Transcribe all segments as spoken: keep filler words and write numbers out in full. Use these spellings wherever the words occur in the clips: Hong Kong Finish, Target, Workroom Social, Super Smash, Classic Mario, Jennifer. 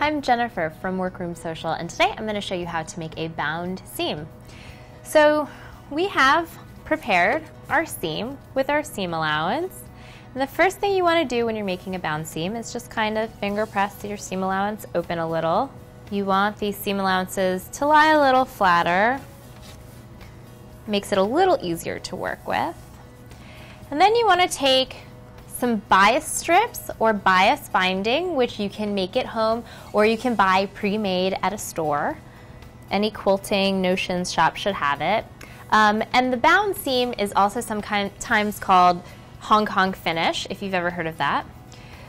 I'm Jennifer from Workroom Social, and today I'm going to show you how to make a bound seam. So we have prepared our seam with our seam allowance. And the first thing you want to do when you're making a bound seam is just kind of finger press your seam allowance open a little. You want these seam allowances to lie a little flatter. Makes it a little easier to work with. And then you want to take some bias strips or bias binding, which you can make at home or you can buy pre-made at a store. Any quilting notions shop should have it. Um, and the bound seam is also sometimes called Hong Kong Finish, if you've ever heard of that.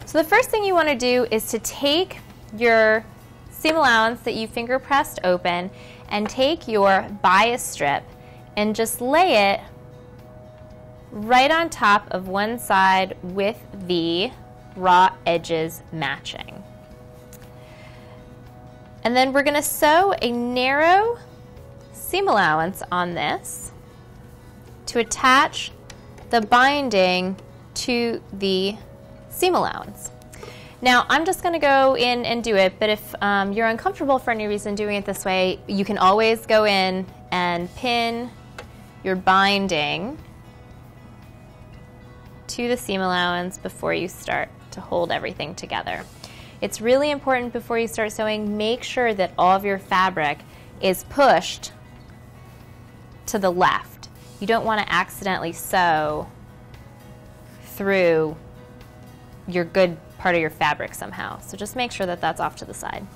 So the first thing you want to do is to take your seam allowance that you finger pressed open and take your bias strip and just lay it right on top of one side with the raw edges matching. And then we're going to sew a narrow seam allowance on this to attach the binding to the seam allowance. Now I'm just going to go in and do it, but if um, you're uncomfortable for any reason doing it this way, you can always go in and pin your binding to the seam allowance before you start to hold everything together. It's really important before you start sewing, make sure that all of your fabric is pushed to the left. You don't want to accidentally sew through your good part of your fabric somehow. So just make sure that that's off to the side.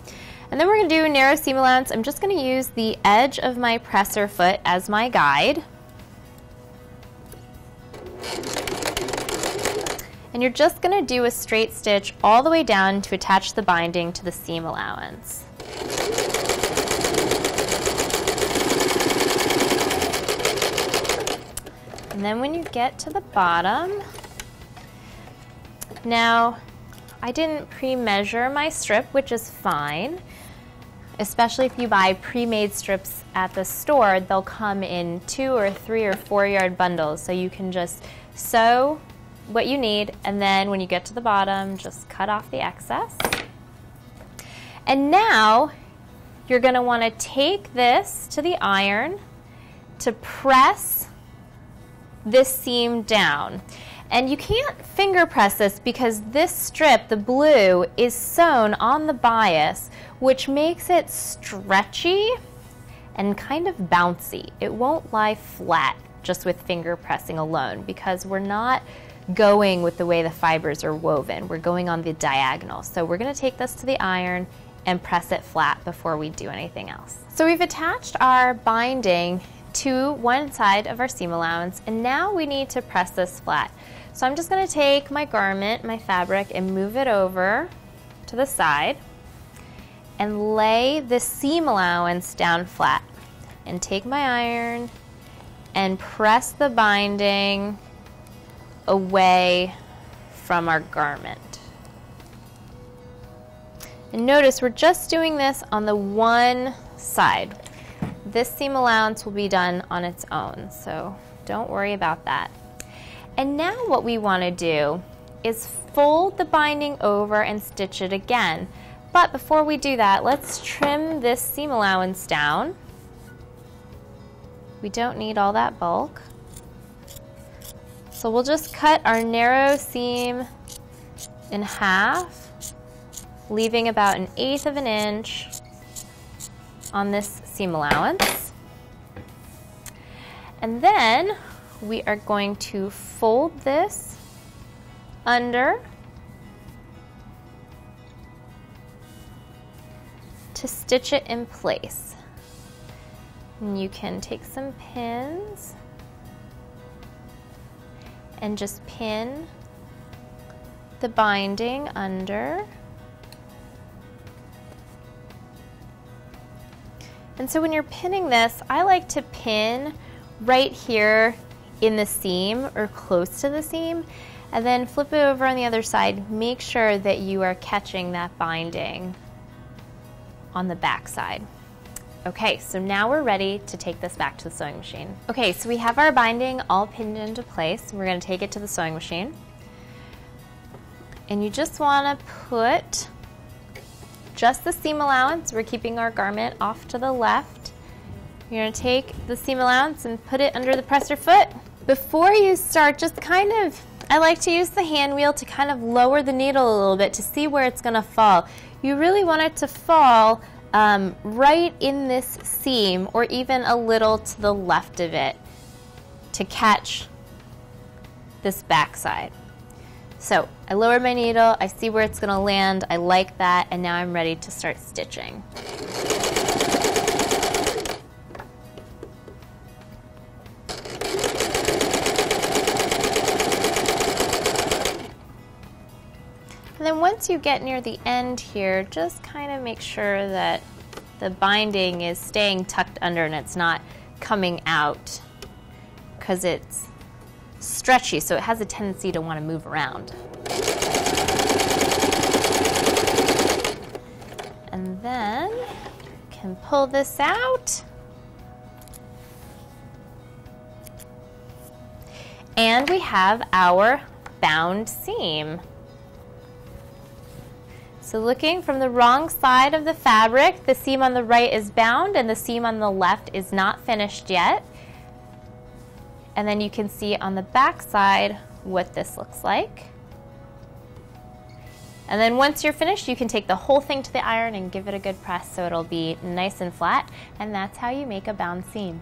And then we're going to do a narrow seam allowance. I'm just going to use the edge of my presser foot as my guide. And you're just going to do a straight stitch all the way down to attach the binding to the seam allowance. And then when you get to the bottom, now I didn't pre-measure my strip, which is fine, especially if you buy pre-made strips at the store. They'll come in two or three or four yard bundles, so you can just sew what you need, and then when you get to the bottom, just cut off the excess. And now you're going to want to take this to the iron to press this seam down. And you can't finger press this because this strip, the blue, is sewn on the bias, which makes it stretchy and kind of bouncy. It won't lie flat just with finger pressing alone, because we're not going with the way the fibers are woven. We're going on the diagonal. So we're going to take this to the iron and press it flat before we do anything else. So we've attached our binding to one side of our seam allowance, and now we need to press this flat. So I'm just going to take my garment, my fabric, and move it over to the side and lay the seam allowance down flat, and take my iron and press the binding away from our garment. And notice we're just doing this on the one side. This seam allowance will be done on its own, so don't worry about that. And now what we want to do is fold the binding over and stitch it again. But before we do that, let's trim this seam allowance down. We don't need all that bulk. So we'll just cut our narrow seam in half, leaving about an eighth of an inch on this seam allowance. And then we are going to fold this under to stitch it in place. And you can take some pins and just pin the binding under. And so when you're pinning this, I like to pin right here in the seam or close to the seam, and then flip it over on the other side. Make sure that you are catching that binding on the back side. Okay, so now we're ready to take this back to the sewing machine. Okay, so we have our binding all pinned into place. We're going to take it to the sewing machine. And you just want to put just the seam allowance. We're keeping our garment off to the left. You're going to take the seam allowance and put it under the presser foot. Before you start, just kind of, I like to use the hand wheel to kind of lower the needle a little bit to see where it's going to fall. You really want it to fall um, right in this seam, or even a little to the left of it, to catch this backside. So I lower my needle, I see where it's going to land, I like that, and now I'm ready to start stitching. And then once you get near the end here, just kind of make sure that the binding is staying tucked under and it's not coming out, because it's stretchy, so it has a tendency to want to move around. And then you can pull this out. And we have our bound seam. So looking from the wrong side of the fabric, the seam on the right is bound and the seam on the left is not finished yet. And then you can see on the back side what this looks like. And then once you're finished, you can take the whole thing to the iron and give it a good press so it'll be nice and flat. And that's how you make a bound seam.